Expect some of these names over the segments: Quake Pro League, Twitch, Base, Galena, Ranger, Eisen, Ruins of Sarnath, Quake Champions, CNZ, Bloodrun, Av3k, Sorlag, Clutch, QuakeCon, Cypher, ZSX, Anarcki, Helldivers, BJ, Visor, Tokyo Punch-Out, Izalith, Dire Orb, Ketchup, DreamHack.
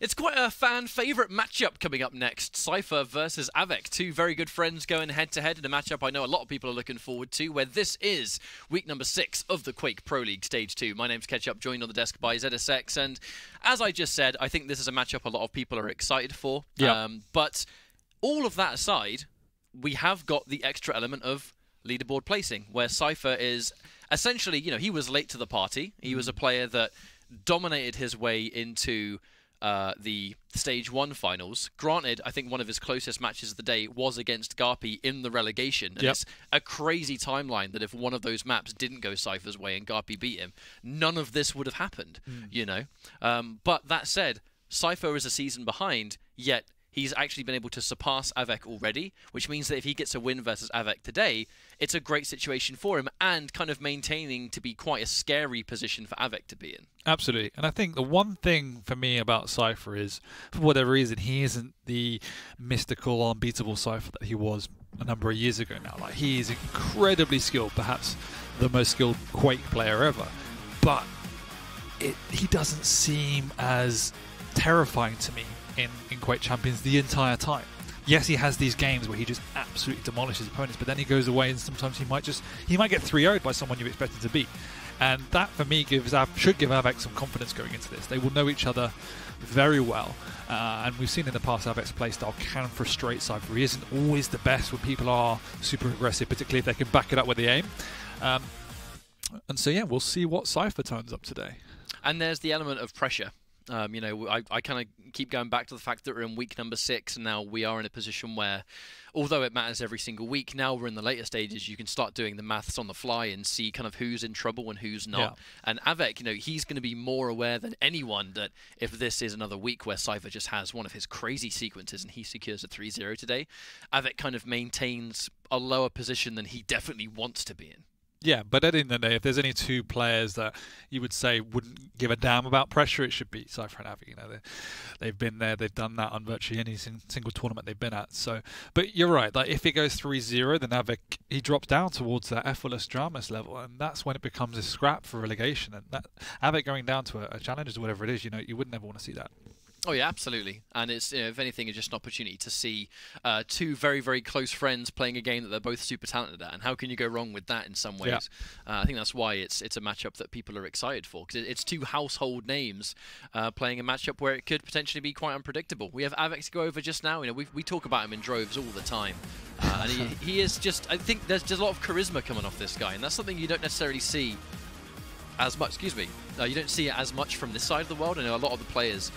It's quite a fan-favourite matchup coming up next. Cypher versus Av3k, two very good friends going head-to-head in a matchup I know a lot of people are looking forward to, where this is week number 6 of the Quake Pro League Stage 2. My name's Ketchup, joined on the desk by ZSX, and as I just said, I think this is a matchup a lot of people are excited for. Yeah. But all of that aside, we have got the extra element of leaderboard placing, where Cypher is essentially, you know, he was late to the party. He was a player that dominated his way into the Stage 1 finals. Granted, I think one of his closest matches of the day was against Garpy in the relegation. And it's a crazy timeline that if one of those maps didn't go Cypher's way and Garpy beat him, none of this would have happened, you know. But that said, Cypher is a season behind, yet he's actually been able to surpass Av3k already, which means that if he gets a win versus Av3k today, it's a great situation for him and kind of maintaining to be quite a scary position for Av3k to be in. Absolutely. And I think the one thing for me about Cypher is, for whatever reason, he isn't the mystical, unbeatable Cypher that he was a number of years ago now. Like, he is incredibly skilled, perhaps the most skilled Quake player ever, but he doesn't seem as terrifying to me in Quake Champions the entire time. Yes, he has these games where he just absolutely demolishes opponents, but then he goes away and sometimes he might get 3-0'd by someone you expected to beat. And that, for me, should give Av3k some confidence going into this. They will know each other very well. And we've seen in the past Av3k's playstyle can frustrate Cypher. He isn't always the best when people are super aggressive, particularly if they can back it up with the aim. And so, yeah, we'll see what Cypher turns up today. And there's the element of pressure. You know, I kind of keep going back to the fact that we're in week number 6, and now we are in a position where, although it matters every single week, now we're in the later stages, you can start doing the maths on the fly and see kind of who's in trouble and who's not. Yeah. And Av3k, you know, he's going to be more aware than anyone that if this is another week where Cypher just has one of his crazy sequences and he secures a 3-0 today, Av3k kind of maintains a lower position than he definitely wants to be in. Yeah, but at the end of the day, if there's any two players that you would say wouldn't give a damn about pressure, it should be Cypher and Av3k. You know, they've been there, they've done that on virtually any single tournament they've been at. So, but you're right. Like, if it goes 3-0, then Av3k, he drops down towards that effortless, dramas level, and that's when it becomes a scrap for relegation. And that Av3k going down to a challenge or whatever it is, you know, you would never want to see that. Oh yeah, absolutely. And it's, you know, if anything, it's just an opportunity to see two very, very close friends playing a game that they're both super talented at. And how can you go wrong with that in some ways? Yeah. I think that's why it's a matchup that people are excited for, because it's two household names playing a matchup where it could potentially be quite unpredictable. We have Av3k to go over just now. You know, we talk about him in droves all the time. And he is just, I think there's just a lot of charisma coming off this guy, and that's something you don't necessarily see as much, excuse me, you don't see it as much from this side of the world. I know a lot of the players,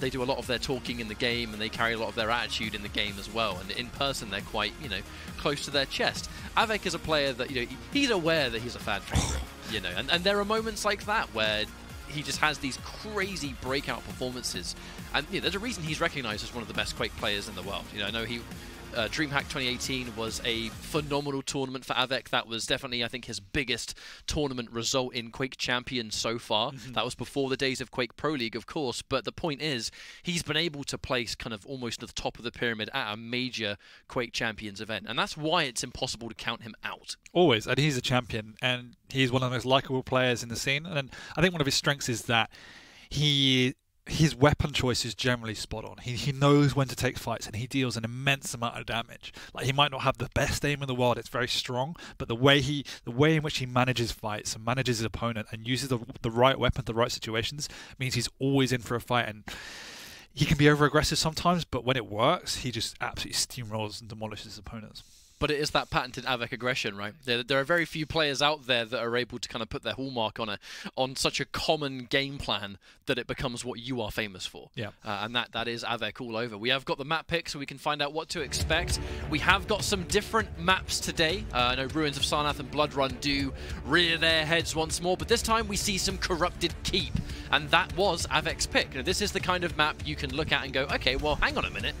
they do a lot of their talking in the game and they carry a lot of their attitude in the game as well. And in person, they're quite, you know, close to their chest. Av3k is a player that, you know, he's aware that he's a fan favorite, you know, and there are moments like that where he just has these crazy breakout performances. And, you know, there's a reason he's recognized as one of the best Quake players in the world. You know, I know he... DreamHack 2018 was a phenomenal tournament for Av3k. That was definitely, I think, his biggest tournament result in Quake Champions so far. That was before the days of Quake Pro League, of course. But the point is, he's been able to place kind of almost at the top of the pyramid at a major Quake Champions event. And that's why it's impossible to count him out. Always. And he's a champion. And he's one of the most likable players in the scene. And I think one of his strengths is that his weapon choice is generally spot on. He knows when to take fights, and he deals an immense amount of damage. Like, he might not have the best aim in the world, it's very strong, but the way in which he manages fights and manages his opponent and uses the right weapon, the right situations, means he's always in for a fight. And he can be over aggressive sometimes, but when it works, he just absolutely steamrolls and demolishes his opponents. But it is that patented Av3k aggression, right? There are very few players out there that are able to kind of put their hallmark on such a common game plan that it becomes what you are famous for. Yeah. And that is Av3k all over. We have got the map pick, so we can find out what to expect. We have got some different maps today. I know Ruins of Sarnath and Bloodrun do rear their heads once more, but this time we see some Corrupted Keep. And that was Av3k's pick. Now, this is the kind of map you can look at and go, okay, well, hang on a minute.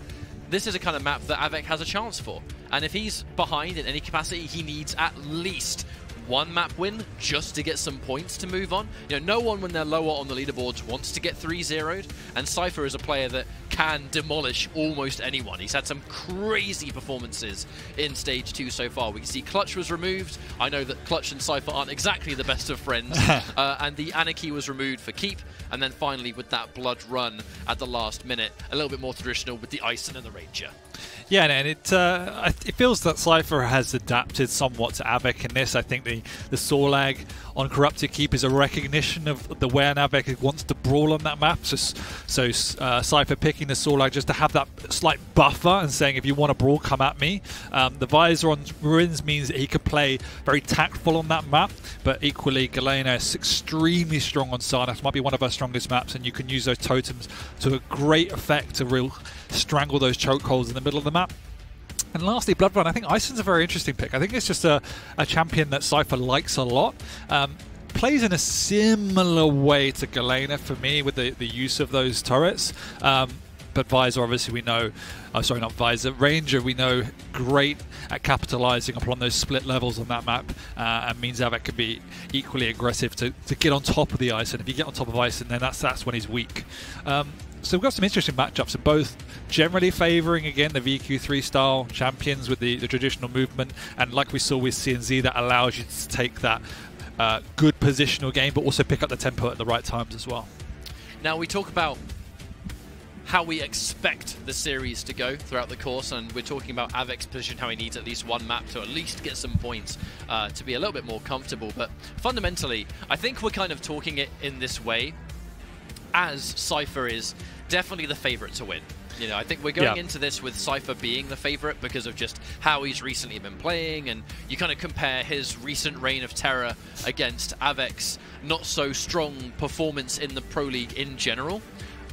This is a kind of map that Av3k has a chance for. And if he's behind in any capacity, he needs at least one map win just to get some points to move on. You know, no one when they're lower on the leaderboards wants to get 3-0'd, and Cypher is a player that can demolish almost anyone. He's had some crazy performances in Stage 2 so far. We can see Clutch was removed. I know that Clutch and Cypher aren't exactly the best of friends. And the Anarcki was removed for Keep. And then finally with that Bloodrun at the last minute, a little bit more traditional with the Eisen and the Ranger. Yeah, and it feels that Cypher has adapted somewhat to Av3k in this. I think the Sorlag on Corrupted Keep is a recognition of the way Av3k wants to brawl on that map. So Cypher picking the Sorlag just to have that slight buffer and saying, if you want to brawl, come at me. The Visor on Ruins means that he could play very tactful on that map, but equally Galena is extremely strong on Sarnath. Might be one of her strongest maps, and you can use those totems to a great effect to real strangle those chokeholds in the middle of the map. And lastly, Bloodrun. I think Eisen's a very interesting pick. I think it's just a champion that Cypher likes a lot. Plays in a similar way to Galena for me with the use of those turrets. But Visor, obviously, we know, sorry, not Visor, Ranger, we know, great at capitalizing upon those split levels on that map, and means Av3k can be equally aggressive to get on top of the Eisen. If you get on top of Eisen, then that's when he's weak. So we've got some interesting matchups, and both generally favouring, again, the VQ3 style champions with the traditional movement, and like we saw with CNZ, that allows you to take that good positional game, but also pick up the tempo at the right times as well. Now, we talk about how we expect the series to go throughout the course, and we're talking about Av3k's position, how he needs at least one map to at least get some points to be a little bit more comfortable. But fundamentally, I think we're kind of talking it in this way, as Cypher is definitely the favourite to win. You know, I think we're going into this with Cypher being the favourite because of just how he's recently been playing, and you kind of compare his recent reign of terror against Av3k's not-so-strong performance in the Pro League in general.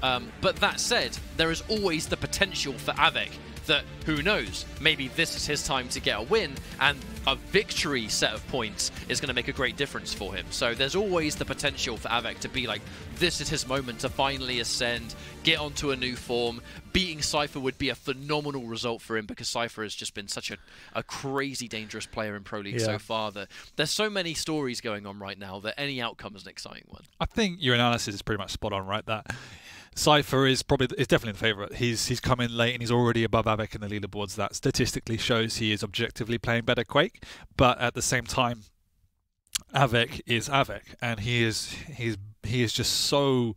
But that said, there is always the potential for Av3k that, who knows, maybe this is his time to get a win, and a victory set of points is going to make a great difference for him. So there's always the potential for Av3k to be like, this is his moment to finally ascend, get onto a new form. Beating Cypher would be a phenomenal result for him, because Cypher has just been such a crazy dangerous player in Pro League so far that there's so many stories going on right now that any outcome is an exciting one. I think your analysis is pretty much spot on, right? That Cypher is definitely the favourite. He's come in late and he's already above Av3k in the leaderboards. That statistically shows he is objectively playing better Quake, but at the same time, Av3k is Av3k, and he is just so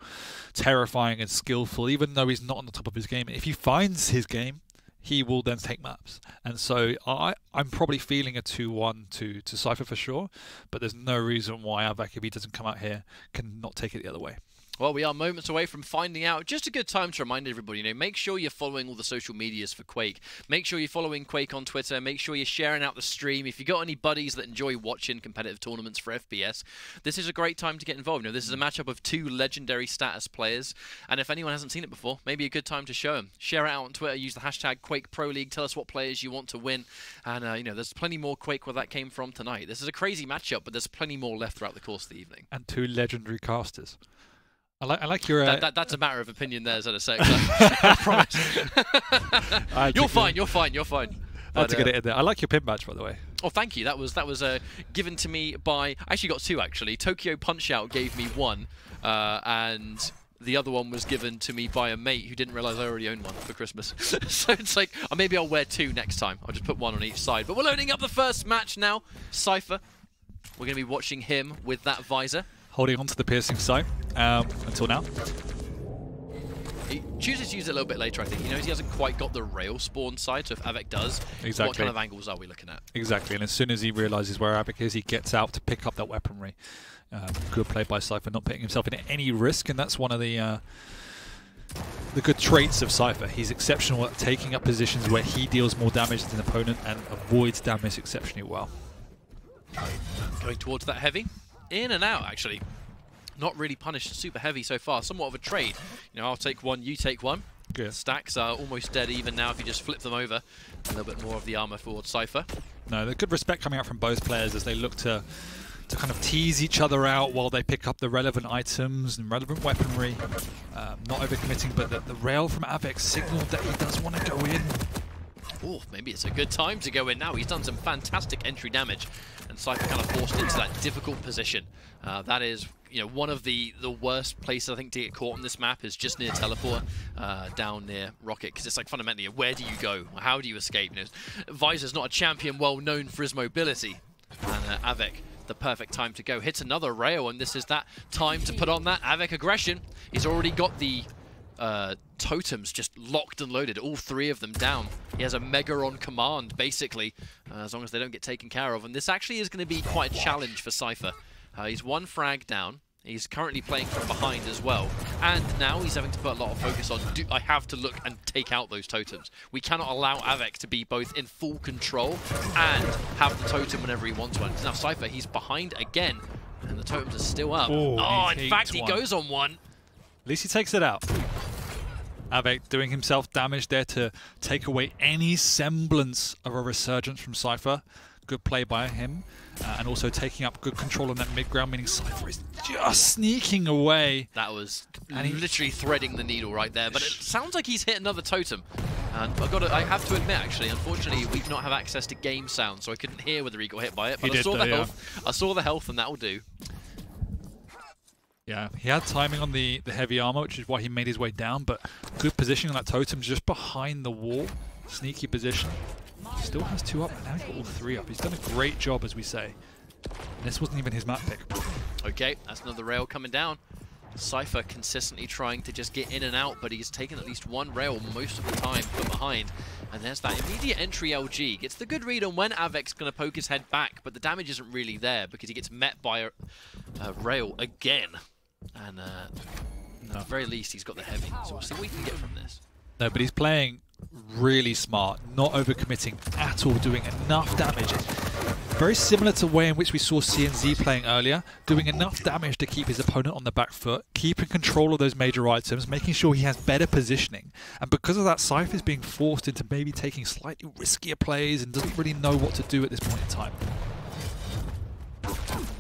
terrifying and skillful. Even though he's not on the top of his game, if he finds his game, he will then take maps. And so I'm probably feeling a 2-1 to Cypher for sure, but there's no reason why Av3k, if he doesn't come out here, can not take it the other way. Well, we are moments away from finding out. Just a good time to remind everybody, you know, make sure you're following all the social medias for Quake. Make sure you're following Quake on Twitter. Make sure you're sharing out the stream. If you've got any buddies that enjoy watching competitive tournaments for FPS, this is a great time to get involved. You know, this is a matchup of two legendary status players, and if anyone hasn't seen it before, maybe a good time to show them. Share it out on Twitter. Use the hashtag Quake Pro League. Tell us what players you want to win, and you know, there's plenty more Quake where that came from tonight. This is a crazy matchup, but there's plenty more left throughout the course of the evening. And two legendary casters. I like your... That's a matter of opinion there, ZSX. I promise. You're fine. That's a good edit there. I like your pin badge, by the way. Oh, thank you. That was given to me by... I actually got two, actually. Tokyo Punch-Out gave me one, and the other one was given to me by a mate who didn't realise I already owned one for Christmas. So it's like, oh, maybe I'll wear two next time. I'll just put one on each side. But we're loading up the first match now. Cypher. We're going to be watching him with that Visor, holding on to the piercing sight until now. He chooses to use it a little bit later, I think. He knows he hasn't quite got the rail spawn side, so if Av3k does, what kind of angles are we looking at? Exactly, and as soon as he realises where Av3k is, he gets out to pick up that weaponry. Good play by Cypher, not putting himself in any risk, and that's one of the good traits of Cypher. He's exceptional at taking up positions where he deals more damage than an opponent and avoids damage exceptionally well. Going towards that heavy. In and out, actually. Not really punished super heavy so far. Somewhat of a trade. You know, I'll take one, you take one. Good. Stacks are almost dead even now if you just flip them over. A little bit more of the armor forward Cypher. No, the good respect coming out from both players as they look to kind of tease each other out while they pick up the relevant items and relevant weaponry. Not overcommitting, but the rail from Av3k signaled that he does want to go in. Oh, maybe it's a good time to go in now. He's done some fantastic entry damage, and Cypher kind of forced into that difficult position. That is, you know, one of the worst places I think to get caught on this map is just near teleport, down near rocket, because it's like fundamentally, where do you go? How do you escape? You know, Visor's not a champion well known for his mobility, and Av3k, the perfect time to go. Hits another rail, and this is that time to put on that Av3k aggression. He's already got the totems just locked and loaded, all three of them down. He has a mega on command, basically, as long as they don't get taken care of. And this actually is going to be quite a challenge for Cypher. He's one frag down. He's currently playing from behind as well. And now he's having to put a lot of focus on, I have to look and take out those totems. We cannot allow Av3k to be both in full control and have the totem whenever he wants one. Now Cypher, he's behind again, and the totems are still up. Ooh, oh, in fact, he goes on one. At least he takes it out. Av3k doing himself damage there to take away any semblance of a resurgence from Cypher. Good play by him, and also taking up good control on that mid-ground, meaning Cypher is just sneaking away. That was, and he's literally threading the needle right there, but it sounds like he's hit another totem. And I have to admit, actually, unfortunately, we do not have access to game sound, so I couldn't hear whether he got hit by it, but I saw the health. I saw the health, and that'll do. Yeah, he had timing on the heavy armor, which is why he made his way down, but good positioning on that totem just behind the wall. Sneaky position. Still has two up, and now he's got all three up. He's done a great job, as we say. And this wasn't even his map pick. Okay, that's another rail coming down. Cypher consistently trying to just get in and out, but he's taken at least one rail most of the time from behind. And there's that immediate entry LG. Gets the good read on when Av3k's going to poke his head back, but the damage isn't really there because he gets met by a rail again. And at the very least, he's got the heavy. So we'll see what we can get from this. No, but he's playing really smart, not overcommitting at all, doing enough damage. Very similar to the way in which we saw CNZ playing earlier, doing enough damage to keep his opponent on the back foot, keeping control of those major items, making sure he has better positioning. And because of that, Cypher's being forced into maybe taking slightly riskier plays and doesn't really know what to do at this point in time. The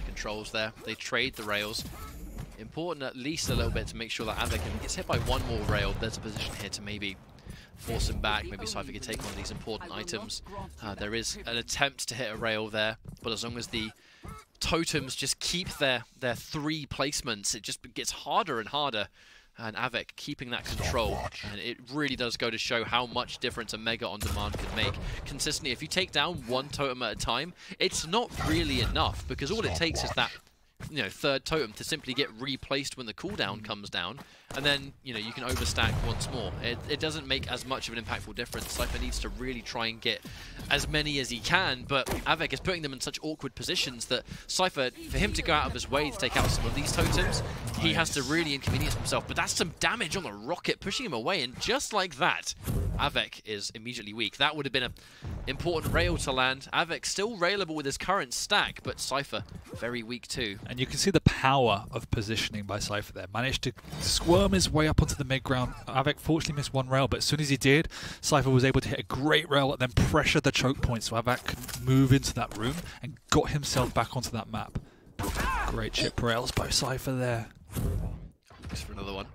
controls there, they trade the rails. Important at least a little bit to make sure that Av3k, if he gets hit by one more rail, there's a position here to maybe force him back. Maybe Cypher can take one of these important items. There is an attempt to hit a rail there, but as long as the totems just keep their three placements, it just gets harder and harder. And Av3k keeping that control, and it really does go to show how much difference a Mega on Demand can make. Consistently, if you take down one totem at a time, it's not really enough, because all it takes is that, you know, third totem to simply get replaced when the cooldown comes down, and then, you know, you can overstack once more. It doesn't make as much of an impactful difference. Cypher needs to really try and get as many as he can, but Av3k is putting them in such awkward positions that Cypher, for him to go out of his way to take out some of these totems, he has to really inconvenience himself. But that's some damage on the rocket, pushing him away, and just like that, Av3k is immediately weak. That would have been an important rail to land. Av3k still railable with his current stack, but Cypher very weak too. And you can see the power of positioning by Cypher there. Managed to squirm his way up onto the mid-ground. Av3k fortunately missed one rail, but as soon as he did, Cypher was able to hit a great rail and then pressure the choke point, so Av3k could move into that room and got himself back onto that map. Great chip rails by Cypher there. Looks for another one.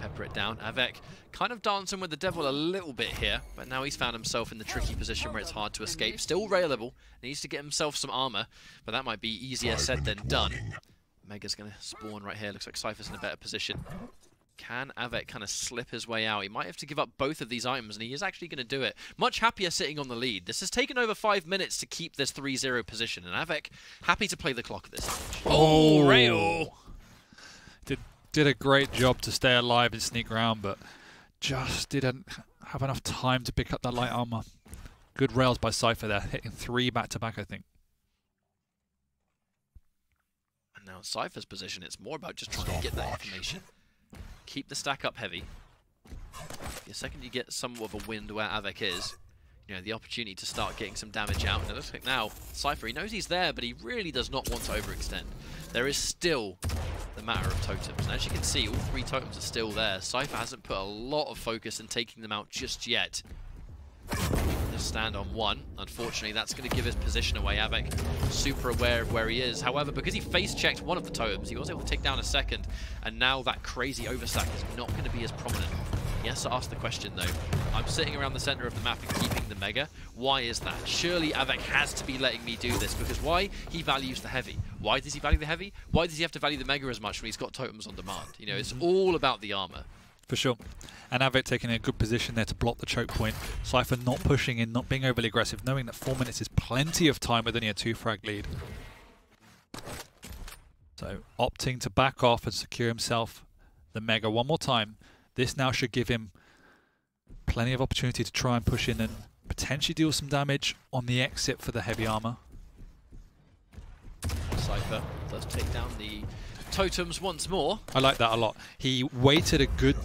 Pepper it down. Av3k kind of dancing with the devil a little bit here, but now he's found himself in the tricky position where it's hard to escape. Still railable, needs to get himself some armor, but that might be easier said than done. Mega's going to spawn right here. Looks like Cypher's in a better position. Can Av3k kind of slip his way out? He might have to give up both of these items, and he is actually going to do it. Much happier sitting on the lead. This has taken over 5 minutes to keep this 3-0 position, and Av3k happy to play the clock at this stage. Oh, rail! Did a great job to stay alive and sneak around, but just didn't have enough time to pick up that light armor. Good rails by Cypher there, hitting three back-to-back, I think. And now Cypher's position, it's more about just trying to get that information. Keep the stack up heavy. The second you get somewhat of a wind where Av3k is, you know, the opportunity to start getting some damage out. And it looks like now Cypher, he knows he's there, but he really does not want to overextend. There is still the matter of totems, and as you can see, all three totems are still there. Cypher hasn't put a lot of focus in taking them out just yet. Just stand on one. Unfortunately, that's going to give his position away. Av3k super aware of where he is. However, because he face-checked one of the totems, he was able to take down a second, and now that crazy overstack is not going to be as prominent. He has to ask the question though. I'm sitting around the center of the map and keeping the Mega. Why is that? Surely Avec has to be letting me do this, because why? He values the heavy. Why does he value the heavy? Why does he have to value the Mega as much when he's got totems on demand? You know, it's all about the armor. For sure. And Avec taking a good position there to block the choke point. Cypher not pushing in, not being overly aggressive, knowing that 4 minutes is plenty of time with only a 2 frag lead. So opting to back off and secure himself the Mega one more time. This now should give him plenty of opportunity to try and push in and potentially deal some damage on the exit for the heavy armor. Cypher does take down the totems once more. I like that a lot. He waited a good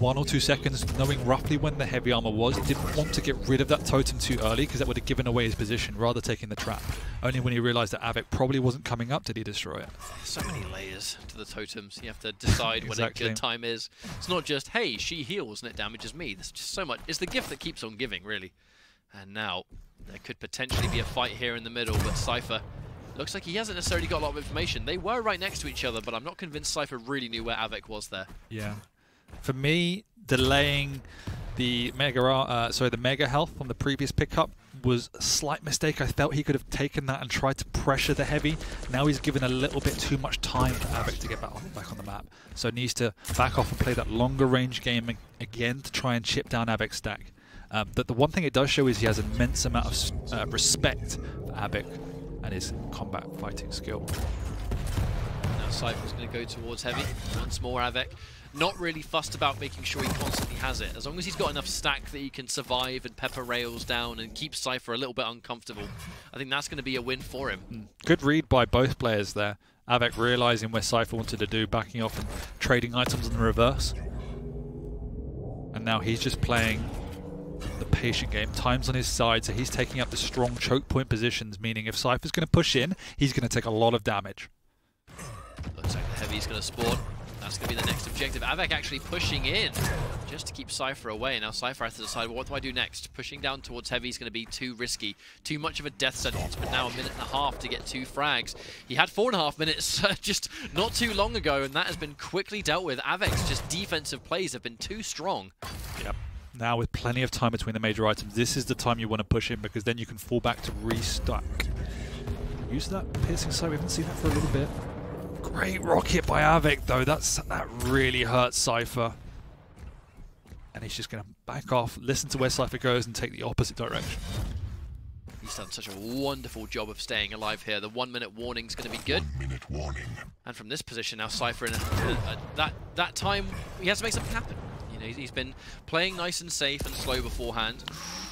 1 or 2 seconds, knowing roughly when the heavy armor was. He didn't want to get rid of that totem too early, because that would have given away his position, rather taking the trap. Only when he realized that Avec probably wasn't coming up did he destroy it. So many layers to the totems. You have to decide exactly when a good time is. It's not just, hey, she heals and it damages me. There's just so much. It's the gift that keeps on giving, really. And now there could potentially be a fight here in the middle, but Cypher looks like he hasn't necessarily got a lot of information. They were right next to each other, but I'm not convinced Cypher really knew where Avec was there. Yeah. For me, delaying the Mega the Mega health on the previous pickup was a slight mistake. I felt he could have taken that and tried to pressure the heavy. Now he's given a little bit too much time for Avec to get back on the map. So needs to back off and play that longer range game again to try and chip down Avic's stack. But the one thing it does show is he has an immense amount of respect for Avec and his combat fighting skill. Now Cypher's going to go towards heavy. Once more Avec, not really fussed about making sure he constantly has it. As long as he's got enough stack that he can survive and pepper rails down and keep Cypher a little bit uncomfortable, I think that's going to be a win for him. Good read by both players there. Avec realising where Cypher wanted to do, backing off and trading items in the reverse. And now he's just playing the patient game. Time's on his side, so he's taking up the strong choke point positions, meaning if Cypher's going to push in, he's going to take a lot of damage. Looks like the heavy's going to spawn. That's going to be the next objective. Avec actually pushing in just to keep Cypher away. Now Cypher has to decide, well, what do I do next? Pushing down towards heavy is going to be too risky. Too much of a death sentence, but now 1.5 minutes to get 2 frags. He had 4.5 minutes just not too long ago, and that has been quickly dealt with. Avec's just defensive plays have been too strong. Yep. Now with plenty of time between the major items, this is the time you want to push in, because then you can fall back to restock. Use that piercing sight, we haven't seen that for a little bit. Great rocket by Avec though, that really hurts Cypher. And he's just going to back off, listen to where Cypher goes and take the opposite direction. He's done such a wonderful job of staying alive here. The 1 minute warning's going to be good. 1 minute warning. And from this position now Cypher, in that time, he has to make something happen. He's been playing nice and safe and slow beforehand,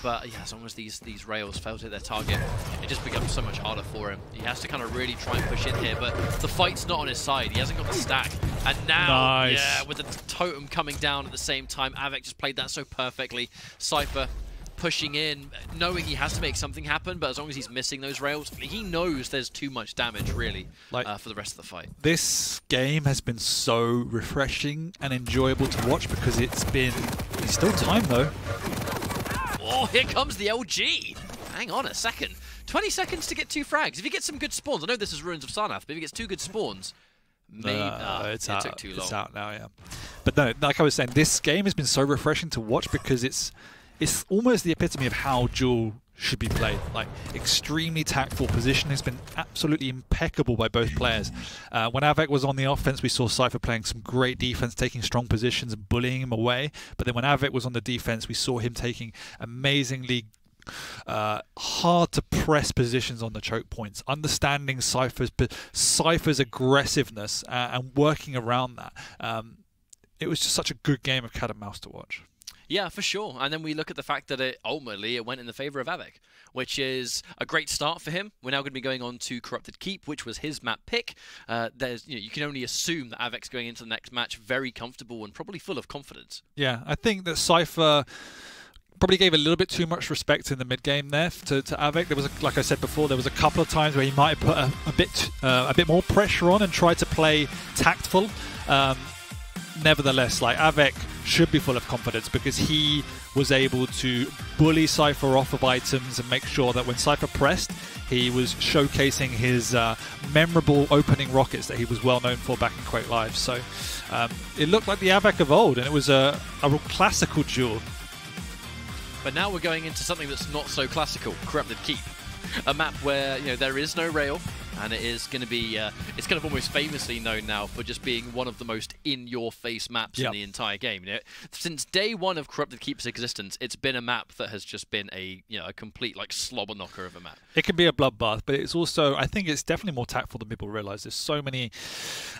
but yeah, as long as these rails fail to hit their target, it just becomes so much harder for him. He has to kind of really try and push in here, but the fight's not on his side. He hasn't got the stack. And now, nice. Yeah, with the totem coming down at the same time, Avec just played that so perfectly. Cypher pushing in, knowing he has to make something happen, but as long as he's missing those rails, he knows there's too much damage, really, like, for the rest of the fight. This game has been so refreshing and enjoyable to watch, because it's been... It's still time, though. Oh, here comes the LG! Hang on a second. 20 seconds to get 2 frags. If he gets some good spawns, I know this is Ruins of Sarnath, but if he gets 2 good spawns... Maybe it took too long. It's out now, yeah. But no, like I was saying, this game has been so refreshing to watch, because it's almost the epitome of how Duel should be played. Like, extremely tactful position has been absolutely impeccable by both players. When Avec was on the offense, we saw Cypher playing some great defense, taking strong positions and bullying him away. But then when Avec was on the defense, we saw him taking amazingly hard to press positions on the choke points, understanding Cypher's aggressiveness and working around that. It was just such a good game of cat and mouse to watch. Yeah, for sure. And then we look at the fact that ultimately it went in the favour of Avec, which is a great start for him. We're now going to be going on to Corrupted Keep, which was his map pick. You can only assume that Avec's going into the next match very comfortable and probably full of confidence. Yeah, I think that Cypher probably gave a little bit too much respect in the mid-game there to Avec. There was, like I said before, there was a couple of times where he might have put a bit more pressure on and tried to play tactful. Nevertheless, like Avec should be full of confidence, because he was able to bully Cypher off of items and make sure that when Cypher pressed, he was showcasing his memorable opening rockets that he was well known for back in Quake Live. So it looked like the AVAC of old, and it was a real classical duel. But now we're going into something that's not so classical, Corrupted Keep. A map where, you know, there is no rail, and it is going to be, it's kind of almost famously known now for just being one of the most in-your-face maps in the entire game. You know, since day one of Corrupted Keep's existence, it's been a map that has just been a, you know, a complete, like, slobber knocker of a map. It can be a bloodbath, but it's also, I think it's definitely more tactful than people realise. There's so many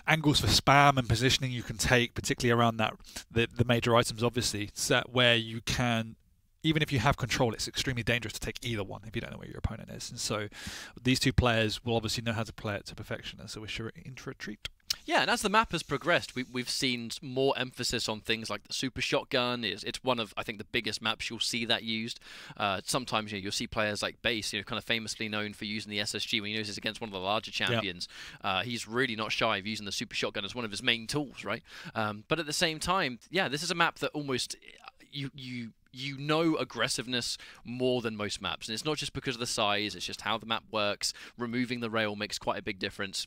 angles for spam and positioning you can take, particularly around that the major items, obviously, where you can... Even if you have control, it's extremely dangerous to take either one if you don't know where your opponent is. And so these two players will obviously know how to play it to perfection, and so we're sure in for a treat. Yeah, and as the map has progressed, we've seen more emphasis on things like the super shotgun. It's one of, I think, the biggest maps you'll see that used. Sometimes, you know, you'll see players like Base, you know, kind of famously known for using the SSG when he knows he's against one of the larger champions. Yep. He's really not shy of using the super shotgun as one of his main tools, right? But at the same time, yeah, this is a map that almost... You know aggressiveness more than most maps, and it's not just because of the size, it's just how the map works. Removing the rail makes quite a big difference.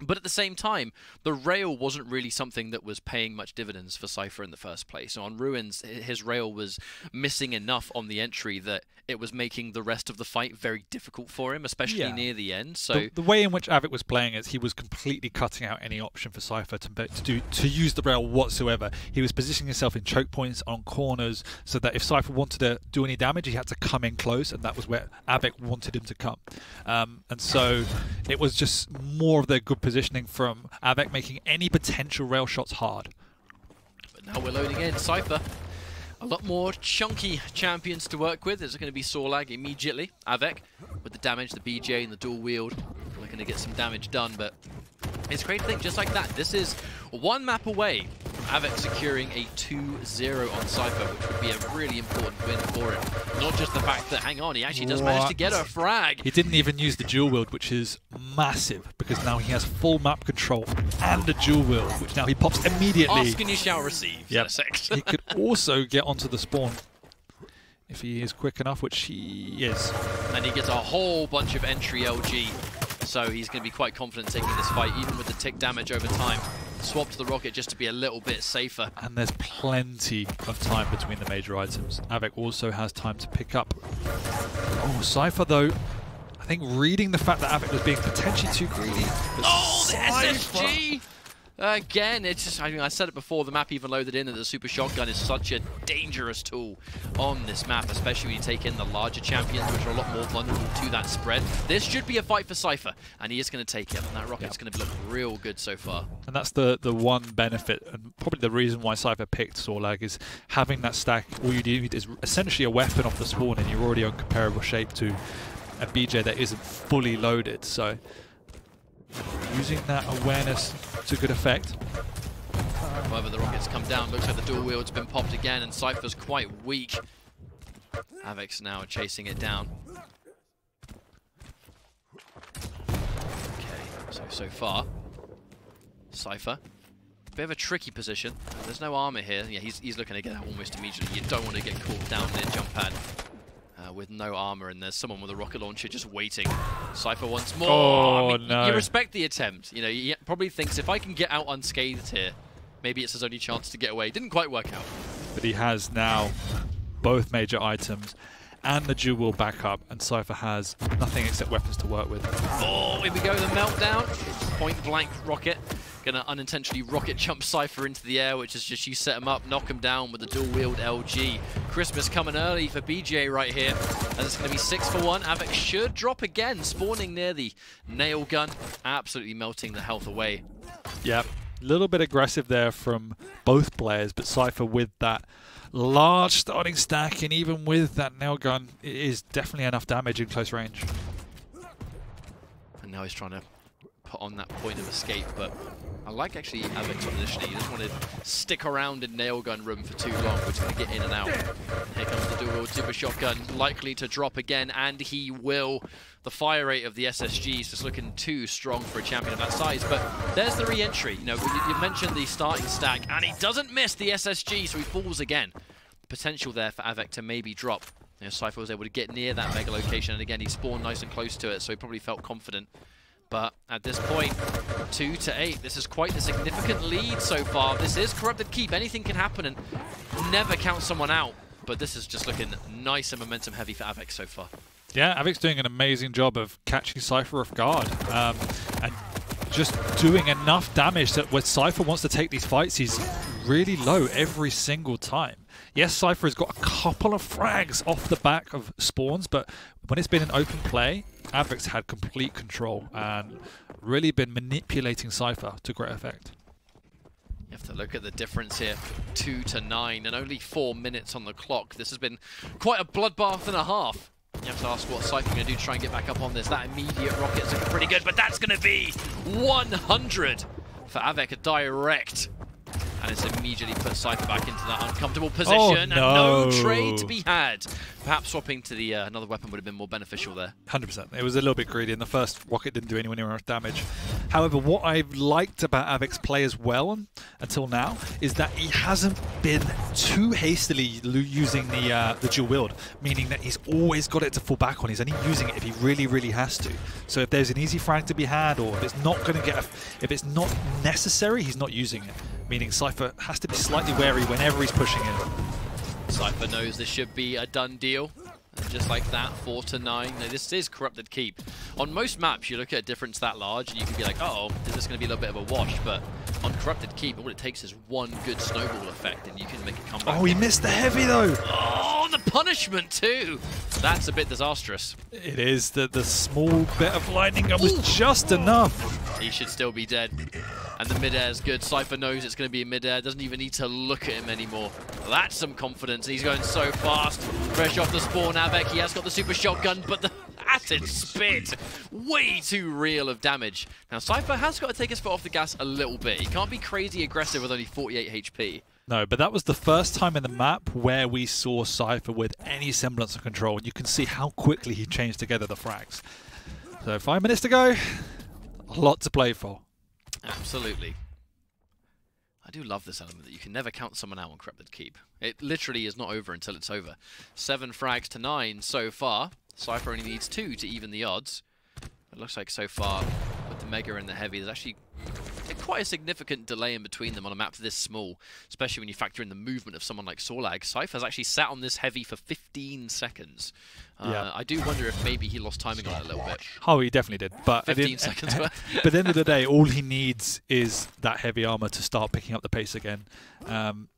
But at the same time, the rail wasn't really something that was paying much dividends for Cypher in the first place. So on Ruins, his rail was missing enough on the entry that it was making the rest of the fight very difficult for him, especially near the end. So the way in which Av3k was playing is he was completely cutting out any option for Cypher to use the rail whatsoever. He was positioning himself in choke points on corners so that if Cypher wanted to do any damage, he had to come in close, and that was where Av3k wanted him to come. And so it was just more of their good positioning from Av3k, making any potential rail shots hard. But now we're loading in Cypher. A lot more chunky champions to work with. There's going to be Sorlag immediately. Av3k with the damage, the BJ and the dual wield. We're going to get some damage done, but it's great to think just like that. This is one map away. Av3k securing a 2-0 on Cypher, which would be a really important win for him. Not just the fact that, hang on, he actually does manage to get a frag. He didn't even use the dual wield, which is massive, because now he has full map control and a dual wield, which now he pops immediately. Ask and you shall receive. Yep. ZSX. He could also get onto the spawn if he is quick enough, which he is. And he gets a whole bunch of entry LG, so he's going to be quite confident taking this fight, even with the tick damage over time. Swap to the rocket just to be a little bit safer. And there's plenty of time between the major items. Av3k also has time to pick up. Oh, Cypher though, I think reading the fact that Av3k was being potentially too greedy. Oh, the SSG! Again, it's just, I mean, I said it before, the map even loaded in that the super shotgun is such a dangerous tool on this map, especially when you take in the larger champions, which are a lot more vulnerable to that spread. This should be a fight for Cypher, and he is going to take it, and that rocket's going to look real good so far. And that's the one benefit, and probably the reason why Cypher picked Sorlag, is having that stack, all you need is essentially a weapon off the spawn, and you're already on comparable shape to a BJ that isn't fully loaded, so... Using that awareness to good effect. However, the rockets come down. Looks like the dual wield's been popped again, and Cypher's quite weak. Av3k's now chasing it down. Okay, so far, Cypher, a bit of a tricky position. There's no armor here. Yeah, he's looking to get that almost immediately. You don't want to get caught down near jump pad. With no armor, and there's someone with a rocket launcher just waiting. Cypher once more. Oh, I mean, no. You respect the attempt. You know, he probably thinks, if I can get out unscathed here, maybe it's his only chance to get away. Didn't quite work out. But he has now both major items and the dual backup, and Cypher has nothing except weapons to work with. Oh, here we go, the meltdown. Point blank rocket. Gonna unintentionally rocket jump Cypher into the air, which is just, you set him up, knock him down with the dual wield LG. Christmas coming early for BJ right here, and it's gonna be 6 for 1. Av3k should drop again, spawning near the nail gun, absolutely melting the health away. Yep, a little bit aggressive there from both players, but Cypher with that large starting stack, and even with that nail gun, it is definitely enough damage in close range. And now he's trying to put on that point of escape, but I like actually Avic's positioning. You just want to stick around in Nailgun room for too long, which is going to get in and out. Here comes the dual super shotgun, likely to drop again, and he will. The fire rate of the SSG is just looking too strong for a champion of that size, but there's the re-entry. You know, you mentioned the starting stack, and he doesn't miss the SSG, so he falls again. Potential there for Av3k to maybe drop. You know, Cypher was able to get near that mega location, and again, he spawned nice and close to it, so he probably felt confident. But at this point, 2-8, this is quite a significant lead so far. This is Corrupted Keep, anything can happen, and never count someone out. But this is just looking nice and momentum heavy for Av3k so far. Yeah, Av3k's doing an amazing job of catching Cypher off guard, and just doing enough damage that when Cypher wants to take these fights, he's really low every single time. Yes, Cypher has got a couple of frags off the back of spawns, but when it's been an open play, Av3k's had complete control and really been manipulating Cypher to great effect. You have to look at the difference here, 2-9 and only 4 minutes on the clock. This has been quite a bloodbath and a half. You have to ask what Cypher going to do to try and get back up on this. That immediate rocket's looking pretty good, but that's going to be 100 for Av3k, a direct. And it's immediately put Cypher back into that uncomfortable position. Oh, no. And no trade to be had. Perhaps swapping to the another weapon would have been more beneficial there. 100%. It was a little bit greedy, and the first rocket didn't do anyone near enough damage. However, what I've liked about Av3k's play as well until now is that he hasn't been too hastily using the dual wield, meaning that he's always got it to fall back on. He's only using it if he really, really has to. So if there's an easy frag to be had, or if it's not going to get, if it's not necessary, he's not using it. Meaning Cypher has to be slightly wary whenever he's pushing in. Cypher knows this should be a done deal. And just like that, 4-9. Now, this is Corrupted Keep. On most maps, you look at a difference that large, and you can be like, oh, is this going to be a little bit of a wash? But on Corrupted Keep, all it takes is one good snowball effect, and you can make a comeback. Oh, he missed the heavy, though. Oh, the punishment, too. That's a bit disastrous. It is. The small bit of lightning gun was just enough. He should still be dead. And the mid-air is good. Cypher knows it's going to be mid-air. Doesn't even need to look at him anymore. That's some confidence. He's going so fast. Fresh off the spawn, Av3k. He has got the super shotgun, but the acid spit. Way too real of damage. Now, Cypher has got to take his foot off the gas a little bit. He can't be crazy aggressive with only 48 HP. No, but that was the first time in the map where we saw Cypher with any semblance of control. You can see how quickly he changed together the frags. So 5 minutes to go. A lot to play for. Absolutely. I do love this element that you can never count someone out on Corrupted Keep. It literally is not over until it's over. 7 frags to 9 so far. Cypher only needs 2 to even the odds. It looks like so far with the Mega and the Heavy, there's actually quite a significant delay in between them on a map this small, especially when you factor in the movement of someone like Sorlag. Cypher's actually sat on this heavy for 15 seconds. Yeah. I do wonder if maybe he lost timing on it a little bit. Oh, he definitely did. But 15 seconds worth. But at the end of the day, all he needs is that heavy armor to start picking up the pace again.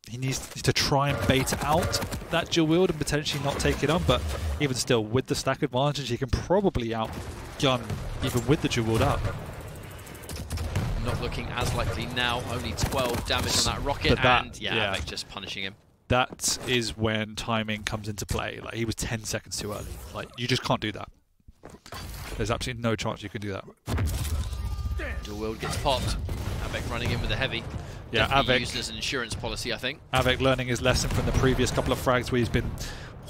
He needs to try and bait out that dual wield and potentially not take it on, but even still, with the stack advantage, he can probably outgun even with the dual wield up. Not looking as likely now, only 12 damage on that rocket, and yeah, Av3k just punishing him. That is when timing comes into play. Like, he was 10 seconds too early. Like, you just can't do that. There's absolutely no chance you can do that. Dual wield gets popped. Av3k running in with the heavy. Yeah, Av3k used as an insurance policy, I think. Av3k learning his lesson from the previous couple of frags where he's been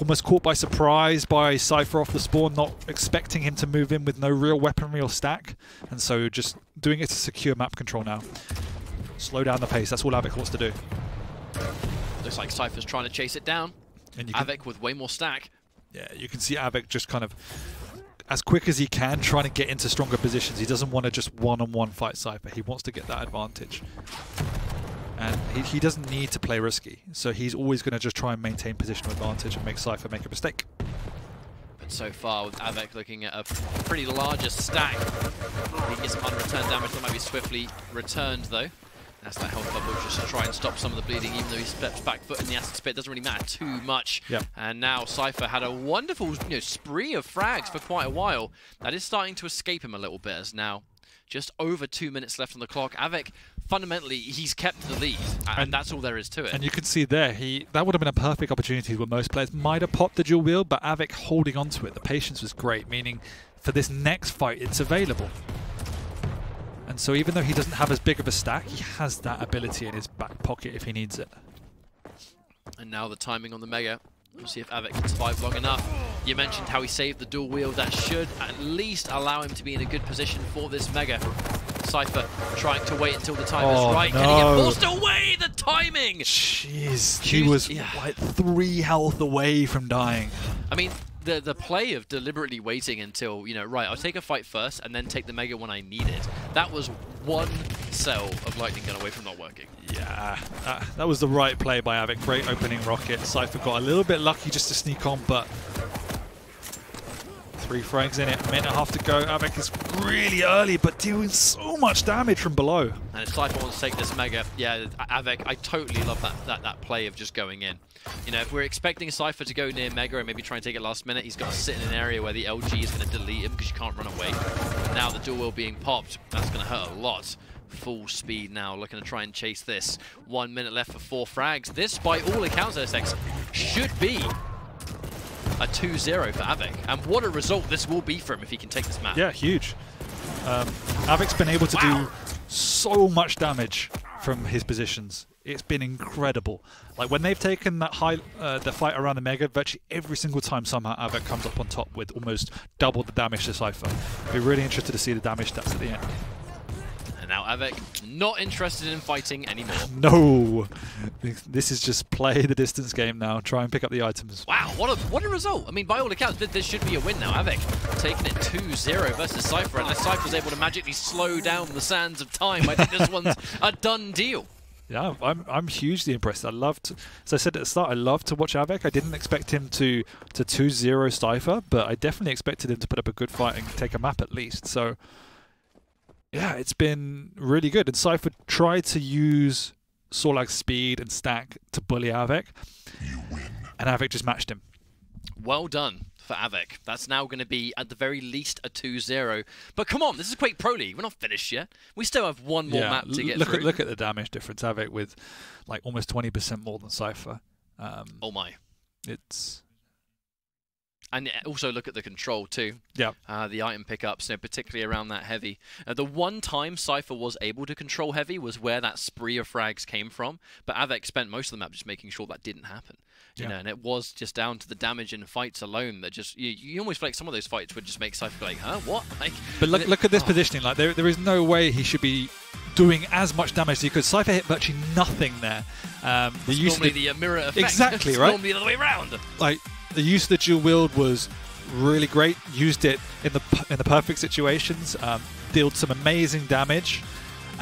almost caught by surprise by Cypher off the spawn, not expecting him to move in with no real weaponry or stack. And so just doing it to secure map control now. Slow down the pace, that's all Av3k wants to do. Looks like Cypher's trying to chase it down. And Av3k with way more stack. Yeah, you can see Av3k just kind of, as quick as he can, trying to get into stronger positions. He doesn't want to just one-on-one fight Cypher, he wants to get that advantage. And he doesn't need to play risky, so he's always going to just try and maintain positional advantage and make Cypher make a mistake. But so far, with Av3k looking at a pretty larger stack, he gets some unreturned damage that might be swiftly returned, though. That's that health bubble just to try and stop some of the bleeding, even though he steps back foot in the acid spit. It doesn't really matter too much. Yep. And now Cypher had a wonderful spree of frags for quite a while. That is starting to escape him a little bit as now. Just over 2 minutes left on the clock. Av3k, fundamentally, he's kept the lead, and that's all there is to it. And you can see there, that would have been a perfect opportunity where most players might have popped the dual wield, but Av3k holding on to it. The patience was great, meaning for this next fight, it's available. And so even though he doesn't have as big of a stack, he has that ability in his back pocket if he needs it. And now the timing on the Mega. We'll see if Av3k can survive long enough. You mentioned how he saved the dual wheel. That should at least allow him to be in a good position for this Mega. Cypher trying to wait until the time is right. No. Can he get forced away? The timing! Jeez, he was like 3 health away from dying. I mean, the play of deliberately waiting until, you know, right, I'll take a fight first and then take the Mega when I need it. That was one cell of Lightning Gun away from not working. Yeah, that was the right play by Av3k. Great opening rocket. Cypher got a little bit lucky just to sneak on, but... 3 frags in it, 1.5 minutes to go. Av3k is really early, but dealing so much damage from below. And if Cypher wants to take this Mega, yeah, Av3k, I totally love that play of just going in. You know, if we're expecting Cypher to go near Mega and maybe try and take it last minute, he's got to sit in an area where the LG is going to delete him because you can't run away. Now the dual wheel being popped, that's going to hurt a lot. Full speed now, looking to try and chase this. 1 minute left for 4 frags. This, by all accounts, ZSX should be a 2-0 for Av3k, and what a result this will be for him if he can take this map. Yeah, huge. Av3k's been able to do so much damage from his positions. It's been incredible. Like when they've taken that high, the fight around the Mega, virtually every single time somehow Av3k comes up on top with almost double the damage to Cypher. Be really interested to see the damage stats at the end. And now Av3k not interested in fighting anymore. No, this is just play the distance game now. Try and pick up the items. Wow, what a result! I mean, by all accounts, this should be a win now. Av3k taking it 2-0 versus Cypher, unless Cypher's able to magically slow down the sands of time. I think this one's a done deal. Yeah, I'm hugely impressed. I loved, as I said at the start, I loved to watch Av3k. I didn't expect him to 2-0 Cypher, but I definitely expected him to put up a good fight and take a map at least. So. Yeah, it's been really good. And Cypher tried to use Sorlag's speed and stack to bully Av3k. You win. And Av3k just matched him. Well done for Av3k. That's now going to be, at the very least, a 2-0. But come on, this is Quake Pro League. We're not finished yet. We still have one more map to get through. Look at the damage difference. Av3k with like almost 20% more than Cypher. Oh my. It's... And also look at the control too. Yeah. The item pickups, you know, particularly around that heavy. The one time Cypher was able to control heavy was where that spree of frags came from. But Av3k spent most of the map just making sure that didn't happen. You know, and it was just down to the damage in fights alone that just you almost feel like some of those fights would just make Cypher like, huh, what? Like, but look at this positioning. Like there is no way he should be doing as much damage because Cypher hit virtually nothing there. It's normally the mirror effect. Exactly right. Normally the other way around. Like. The use of the dual wield was really great. Used it in the perfect situations. Dealt some amazing damage,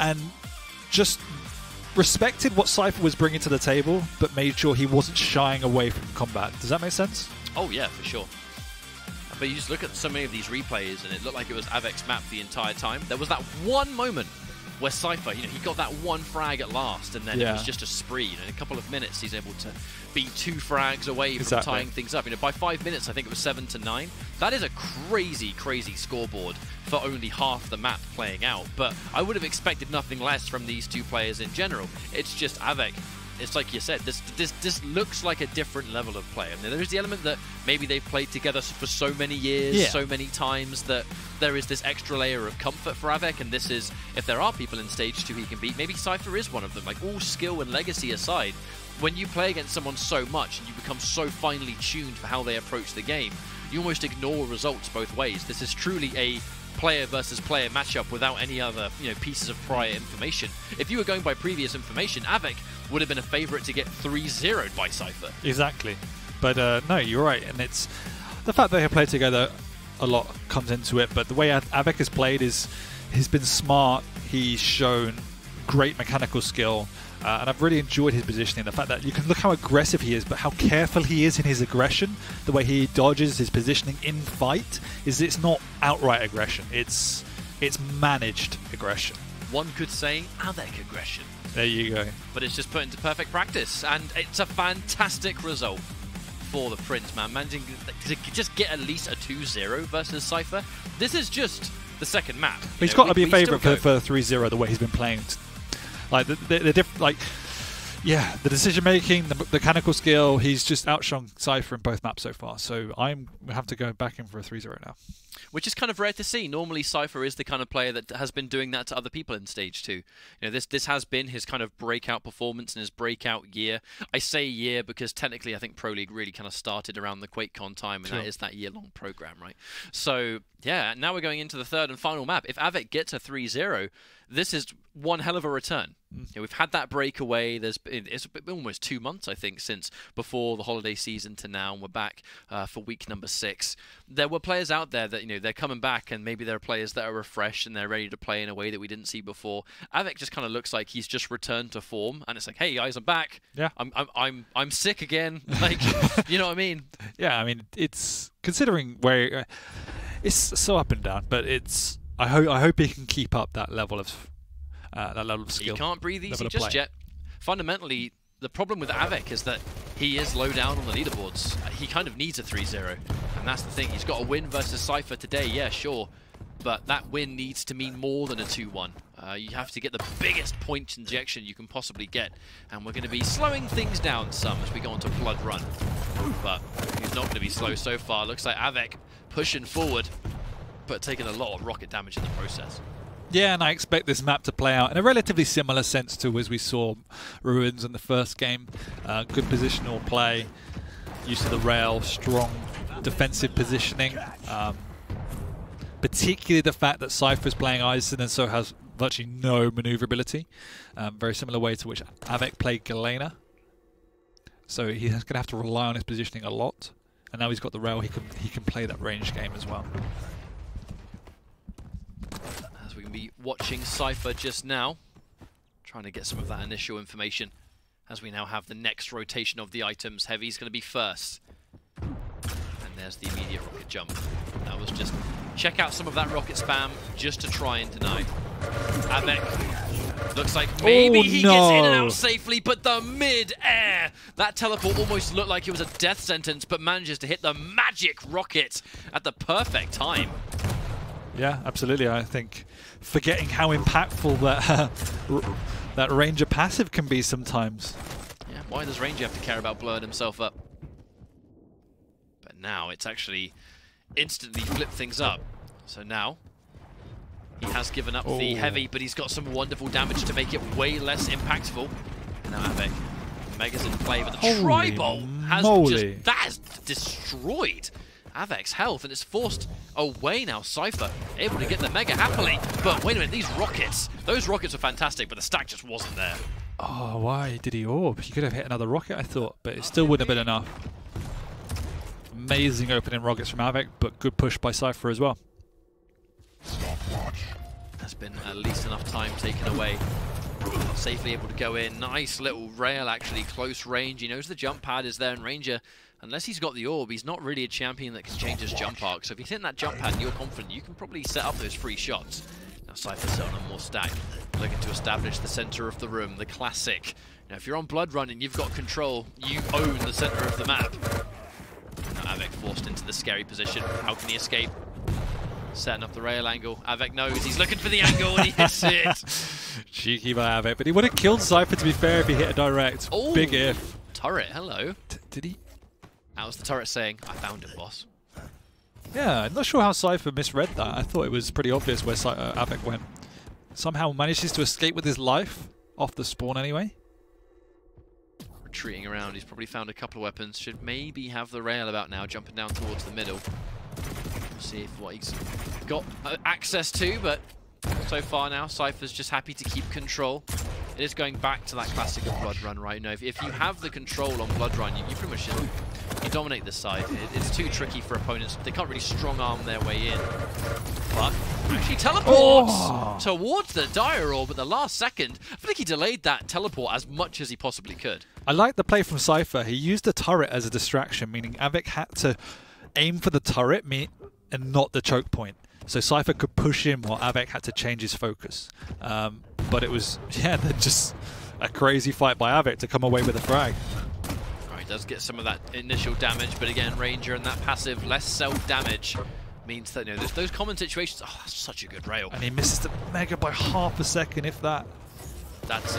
and just respected what Cypher was bringing to the table, but made sure he wasn't shying away from combat. Does that make sense? Oh yeah, for sure. But you just look at so many of these replays, and it looked like it was Av3k's map the entire time. There was that one moment where Cypher, you know, he got that 1 frag at last, and then it was just a spree. You know, in a couple of minutes, he's able to be 2 frags away from tying things up. You know, by 5 minutes, I think it was 7 to 9. That is a crazy, crazy scoreboard for only half the map playing out. But I would have expected nothing less from these two players in general. It's just Av3k. It's like you said, this looks like a different level of play. I mean, there is the element that maybe they've played together for so many years, so many times, that there is this extra layer of comfort for Av3k, and this is, if there are people in Stage 2 he can beat, maybe Cypher is one of them. Like, all skill and legacy aside, when you play against someone so much and you become so finely tuned for how they approach the game, you almost ignore results both ways. This is truly a player versus player matchup without any other, you know, pieces of prior information. If you were going by previous information, Av3k would have been a favourite to get 3-0'd by Cypher. Exactly. But no, you're right. And it's the fact that they have played together a lot comes into it. But the way Av3k has played is he's been smart. He's shown great mechanical skill. And I've really enjoyed his positioning. The fact that you can look how aggressive he is, but how careful he is in his aggression. The way he dodges, his positioning in fight, is it's not outright aggression. It's managed aggression. One could say Av3k aggression. There you go. But it's just put into perfect practice, and it's a fantastic result for the Prince, man. Managing to just get at least a 2-0 versus Cypher. This is just the second map. He's got to be a favourite for 3-0 the way he's been playing. Like, Yeah, the decision-making, the mechanical skill, he's just outshone Cypher in both maps so far. So I'm have to go back in for a 3-0 now. Which is kind of rare to see. Normally Cypher is the kind of player that has been doing that to other people in Stage 2. You know, this has been his kind of breakout performance and his breakout year. I say year because technically I think Pro League really kind of started around the QuakeCon time, and that is that year-long program, right? So, yeah, now we're going into the third and final map. If Av3k gets a 3-0, this is one hell of a return. You know, we've had that breakaway. It's been almost 2 months, I think, since before the holiday season to now, and we're back for week number 6. There were players out there that, you know, they're coming back, and maybe there are players that are refreshed and they're ready to play in a way that we didn't see before. Av3k just kind of looks like he's just returned to form, and it's like, hey guys, I'm back. Yeah, I'm sick again. Like, you know what I mean? Yeah, I mean, it's considering where it's so up and down, but it's I hope he can keep up that level of. That level of skill. He can't breathe easy just yet. Fundamentally, the problem with Av3k is that he is low down on the leaderboards. He kind of needs a 3-0, and that's the thing. He's got a win versus Cypher today, yeah, sure, but that win needs to mean more than a 2-1. You have to get the biggest point injection you can possibly get, and we're going to be slowing things down some as we go on to Bloodrun. But he's not going to be slow so far. Looks like Av3k pushing forward, but taking a lot of rocket damage in the process. Yeah, and I expect this map to play out in a relatively similar sense to as we saw Ruins in the first game. Good positional play, use of the rail, strong defensive positioning. Particularly the fact that Cypher's playing Eisen and so has virtually no maneuverability. Very similar way to which Av3k played Galena. So he's going to have to rely on his positioning a lot. And now he's got the rail, he can play that range game as well. Be watching Cypher just now, trying to get some of that initial information as we now have the next rotation of the items. Heavy's going to be first, and there's the immediate rocket jump. That was just check out some of that rocket spam just to try and deny. Av3k looks like maybe he gets in and out safely, but the mid-air, that teleport almost looked like it was a death sentence, but manages to hit the magic rocket at the perfect time. Yeah, absolutely. I think forgetting how impactful that that Ranger passive can be sometimes. Yeah, why does Ranger have to care about blurring himself up? But now it's actually instantly flipped things up. So now he has given up the heavy, but he's got some wonderful damage to make it way less impactful. And now Av3k, Mega's in play, but the Tri-Bolt has just, that has destroyed Av3k's health, and it's forced away now. Cypher able to get the Mega happily, but wait a minute, these rockets, those rockets are fantastic, but the stack just wasn't there. Oh, why did he orb? He could have hit another rocket, I thought, but it still wouldn't have been enough. Amazing opening rockets from Av3k, but good push by Cypher as well. There's been at least enough time taken away. Safely able to go in. Nice little rail, actually, close range. He knows the jump pad is there, and Ranger, unless he's got the orb, he's not really a champion that can change his jump arc. So if he's hitting that jump pad and you're confident, you can probably set up those free shots. Now Cypher's on a more stack, looking to establish the center of the room, the classic. Now if you're on Bloodrun and you've got control, you own the center of the map. Now Av3k forced into the scary position. How can he escape? Setting up the rail angle. Av3k knows he's looking for the angle and he hits it. Cheeky by Av3k, but he would have killed Cypher, to be fair, if he hit a direct. Ooh, big if. Turret, hello. Did he? That was the turret saying, I found it, boss. Yeah, I'm not sure how Cypher misread that. I thought it was pretty obvious where Av3k went. Somehow manages to escape with his life, off the spawn anyway. Retreating around, he's probably found a couple of weapons. Should maybe have the rail about now, jumping down towards the middle. See if what he's got access to, but so far now, Cypher's just happy to keep control. It is going back to that classic of Bloodrun, right? No, if you have the control on Bloodrun, you pretty much you dominate this side. It's too tricky for opponents. They can't really strong arm their way in. But actually teleports towards the Dire Orb at the last second. I think he delayed that teleport as much as he possibly could. I like the play from Cypher. He used the turret as a distraction, meaning Av3k had to aim for the turret, and not the choke point. So Cypher could push him while Av3k had to change his focus. But it was, yeah, just a crazy fight by Av3k to come away with a frag. All right, does get some of that initial damage, but again, Ranger and that passive, less self-damage, means that, you know, those common situations, oh, that's such a good rail. And he misses the Mega by half a second, if that. That's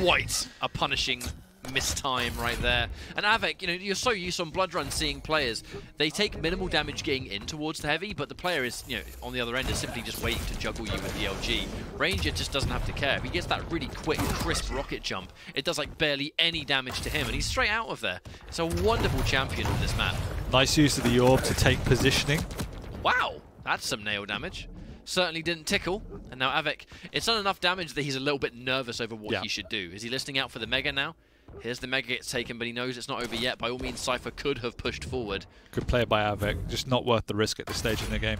quite a punishing mistime right there. And Av3k, you know, you're so used on Bloodrun seeing players, they take minimal damage getting in towards the heavy, but the player is, you know, on the other end is simply just waiting to juggle you with the LG. Ranger just doesn't have to care. If he gets that really quick, crisp rocket jump, it does like barely any damage to him, and he's straight out of there. It's a wonderful champion of this map. Nice use of the orb to take positioning. Wow, that's some nail damage. Certainly didn't tickle. And now Av3k, it's not enough damage that he's a little bit nervous over what he should do. Is he listening out for the Mega now? Here's the Mega gets taken, but he knows it's not over yet. By all means, Cypher could have pushed forward. Good play by Av3k. Just not worth the risk at this stage in the game.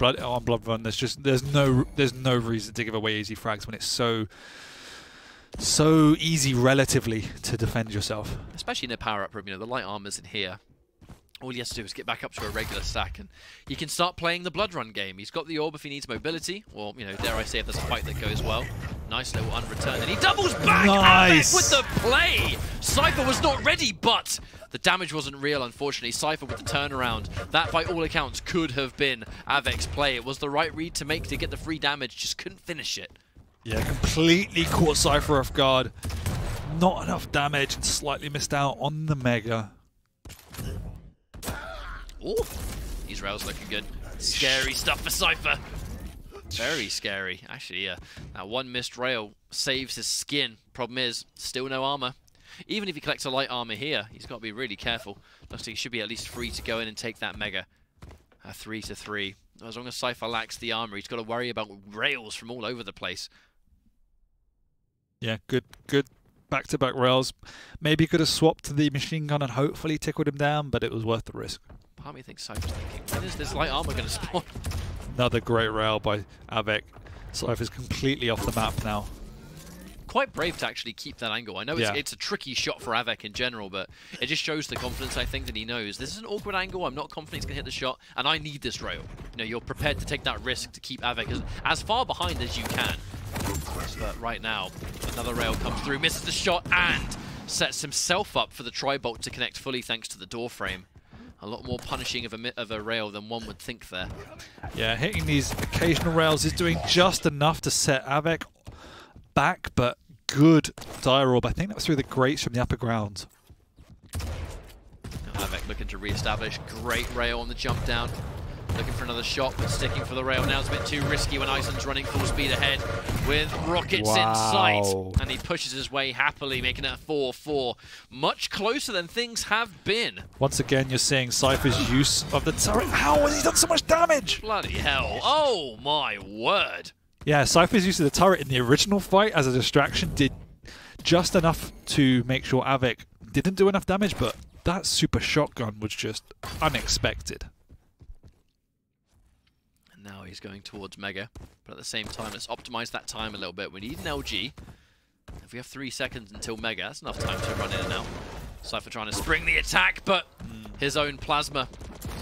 On Bloodrun, there's no reason to give away easy frags when it's so easy relatively to defend yourself. Especially in a power-up room, you know, the light armor's in here. All he has to do is get back up to a regular stack, and you can start playing the Bloodrun game. He's got the orb if he needs mobility, or, you know, dare I say, if there's a fight that goes well. Nice little unreturned, and he doubles back. Nice with the play. Cypher was not ready, but the damage wasn't real, unfortunately. Cypher with the turnaround. That, by all accounts, could have been Av3k's play. It was the right read to make to get the free damage, just couldn't finish it. Yeah, completely caught Cypher off guard. Not enough damage, and slightly missed out on the Mega. Oh, these rails looking good. Scary stuff for Cypher. Very scary. Actually, yeah. That one missed rail saves his skin. Problem is, still no armor. Even if he collects a light armor here, he's got to be really careful. Looks like he should be at least free to go in and take that Mega. A 3-3. As long as Cypher lacks the armor, he's got to worry about rails from all over the place. Yeah, good back-to-back rails. Maybe could have swapped the machine gun and hopefully tickled him down, but it was worth the risk. Part of me thinks Cypher's thinking, when is this light armor going to spawn? Another great rail by Av3k. Cypher's completely off the map now. Quite brave to actually keep that angle. I know it's a tricky shot for Av3k in general, but it just shows the confidence, I think, that he knows. This is an awkward angle. I'm not confident he's going to hit the shot, and I need this rail. You know, you're prepared to take that risk to keep Av3k as far behind as you can. But right now, another rail comes through, misses the shot, and sets himself up for the tri-bolt to connect fully thanks to the door frame. A lot more punishing of a rail than one would think there. Yeah, hitting these occasional rails is doing just enough to set Av3k back, but good Dire Orb. I think that was through the grates from the upper ground. Now Av3k looking to re-establish. Great rail on the jump down. Looking for another shot, but sticking for the rail now. It's a bit too risky when Eisen's running full speed ahead with rockets in sight. And he pushes his way happily, making it a 4-4. Much closer than things have been. Once again, you're seeing Cypher's use of the turret. How has he done so much damage? Bloody hell. Oh, my word. Yeah, Cypher's use of the turret in the original fight as a distraction did just enough to make sure Av3k didn't do enough damage, but that super shotgun was just unexpected. Now he's going towards Mega, but at the same time, let's optimize that time a little bit. We need an LG. If we have 3 seconds until Mega, that's enough time to run in and out. Cypher trying to spring the attack, but his own plasma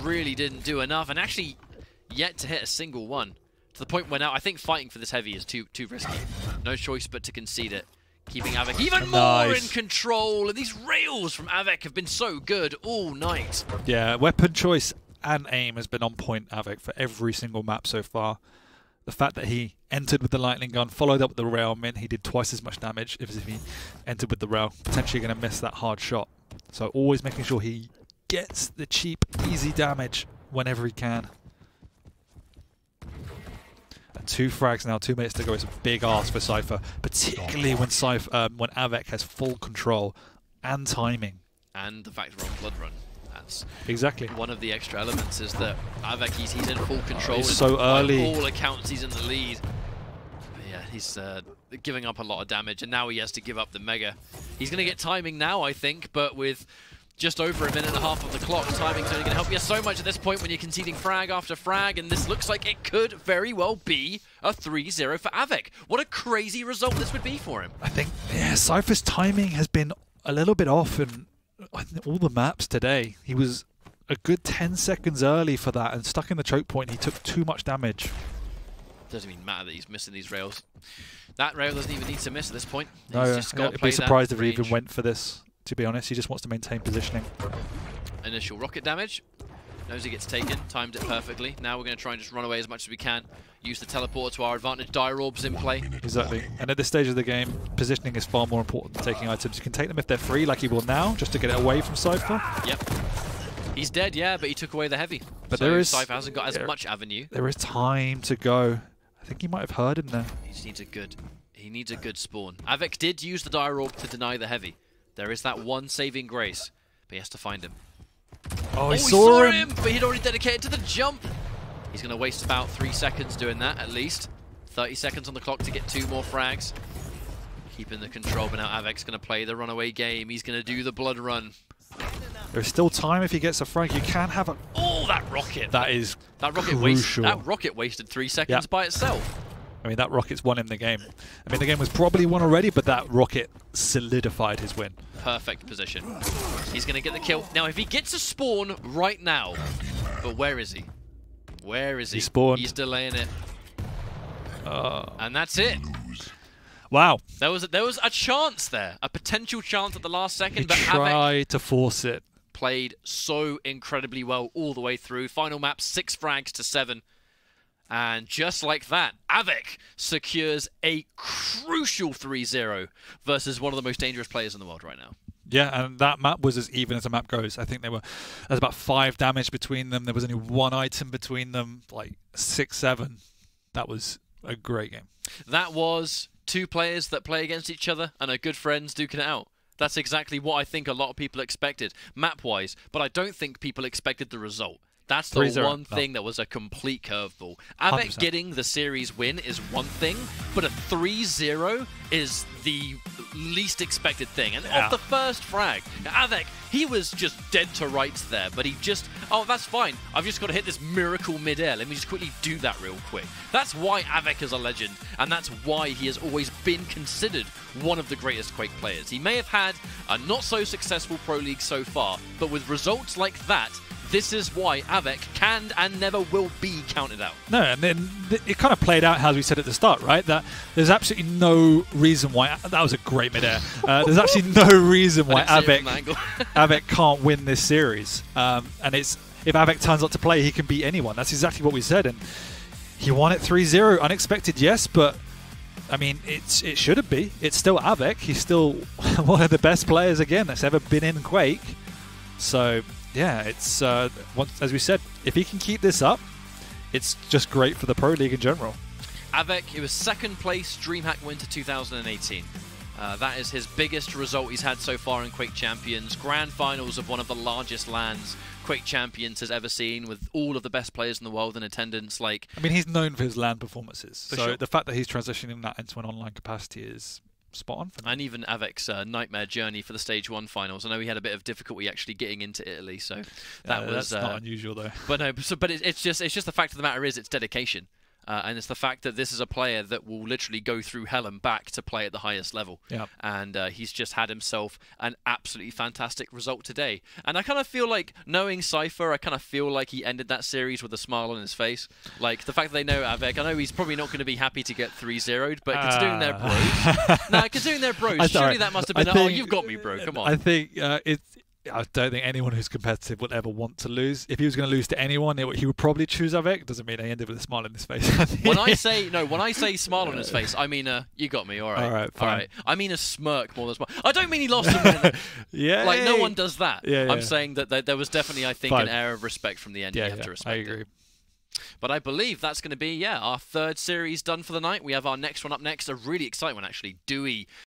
really didn't do enough, and actually yet to hit a single one. To the point where now I think fighting for this heavy is too risky. No choice but to concede it. Keeping Av3k even more in control, and these rails from Av3k have been so good all night. Yeah, weapon choice and aim has been on point, Av3k, for every single map so far. The fact that he entered with the lightning gun, followed up with the rail, meant he did twice as much damage as if he entered with the rail, potentially going to miss that hard shot. So always making sure he gets the cheap, easy damage whenever he can. And 2 frags now, 2 minutes to go. It's a big ask for Cypher, particularly when Av3k has full control and timing. And the fact we're on Bloodrun. Exactly. One of the extra elements is that Av3k, he's in full control. He's so early. By all accounts, he's in the lead. But yeah, he's giving up a lot of damage, and now he has to give up the Mega. He's going to get timing now, I think, but with just over 1.5 minutes of the clock, timing's only going to help you so much at this point when you're conceding frag after frag, and this looks like it could very well be a 3-0 for Av3k. What a crazy result this would be for him. I think, yeah, Cypher's timing has been a little bit off, and all the maps today, he was a good 10 seconds early for that and stuck in the choke point. He took too much damage. Doesn't even matter that he's missing these rails. That rail doesn't even need to miss at this point. No, I'd be surprised if he even went for this, to be honest. He just wants to maintain positioning. Initial rocket damage. Knows he gets taken, timed it perfectly. Now we're going to try and just run away as much as we can. Use the teleporter to our advantage. Dire Orb's in play. Exactly. And at this stage of the game, positioning is far more important than taking items. You can take them if they're free, like he will now, just to get it away from Cypher. Yep. He's dead, yeah, but he took away the heavy. But so there is, Cypher hasn't got as much avenue. There is time to go. I think he might have heard him there. He just needs a good... He needs a good spawn. Av3k did use the Dire Orb to deny the heavy. There is that one saving grace, but he has to find him. Oh, he saw him! But he'd already dedicated to the jump! He's going to waste about 3 seconds doing that, at least. 30 seconds on the clock to get 2 more frags. Keeping the control, but now Av3k's going to play the runaway game. He's going to do the blood run. There's still time if he gets a frag. You can have a... Oh, that rocket! That is crucial. That rocket wasted 3 seconds by itself. I mean, that rocket's won him the game. I mean, the game was probably won already, but that rocket solidified his win. Perfect position. He's going to get the kill. Now, if he gets a spawn right now, but where is he? Where is he? He spawned. He's delaying it. And that's it. Wow. There was a chance there, a potential chance at the last second. He tried to force it. Played so incredibly well all the way through. Final map, 6 frags to 7. And just like that, Av3k secures a crucial 3-0 versus one of the most dangerous players in the world right now. Yeah, and that map was as even as a map goes. I think there was about 5 damage between them. There was only 1 item between them, like 6-7. That was a great game. That was 2 players that play against each other and are good friends duking it out. That's exactly what I think a lot of people expected, map-wise. But I don't think people expected the result. That's the one thing that was a complete curveball. Av3k getting the series win is one thing, but a 3-0 is the least expected thing. And off the first frag, Av3k, he was just dead to rights there, but he just, oh, that's fine. I've just got to hit this miracle mid-air. Let me just quickly do that real quick. That's why Av3k is a legend, and that's why he has always been considered one of the greatest Quake players. He may have had a not-so-successful Pro League so far, but with results like that, this is why Av3k can and never will be counted out. No, and then it kind of played out as we said at the start, right? That there's absolutely no reason why... That was a great mid-air. There's actually no reason why Av3k can't win this series. And it's if Av3k turns up to play, he can beat anyone. That's exactly what we said. And he won it 3-0. Unexpected, yes, but... I mean, it shouldn't be. It's still Av3k. He's still one of the best players, again, that's ever been in Quake. So... yeah, it's as we said, if he can keep this up, it's just great for the Pro League in general. Av3k, it was 2nd place DreamHack win to 2018. That is his biggest result he's had so far in Quake Champions. Grand finals of one of the largest lands Quake Champions has ever seen, with all of the best players in the world in attendance. Like, I mean, he's known for his LAN performances, so the fact that he's transitioning that into an online capacity is spot on for them. And even Av3k's nightmare journey for the Stage 1 finals. I know he had a bit of difficulty actually getting into Italy, so that was not unusual though. But no, but it's just the fact of the matter is it's dedication, and it's the fact that this is a player that will literally go through hell and back to play at the highest level. Yep. And he's just had himself an absolutely fantastic result today. And I kind of feel like, knowing Cypher, I kind of feel like he ended that series with a smile on his face. Like, the fact that they know Av3k, I know he's probably not going to be happy to get 3-0'd, but considering they're bros, considering they're bros, surely that must have been, oh, you've got me, bro, come on. I think I don't think anyone who's competitive would ever want to lose. If he was going to lose to anyone, he would probably choose Av3k. Doesn't mean he ended with a smile on his face. When I say smile on his face, I mean you got me, all right. All right. I mean a smirk more than a smile. I don't mean he lost a minute. Yeah. Like, no one does that. Yeah, yeah. I'm saying that there was definitely, I think, an air of respect from the end. Yeah, you have to respect it. I agree. But I believe that's going to be, our 3rd series done for the night. We have our next one up next, a really exciting one, actually. Dewey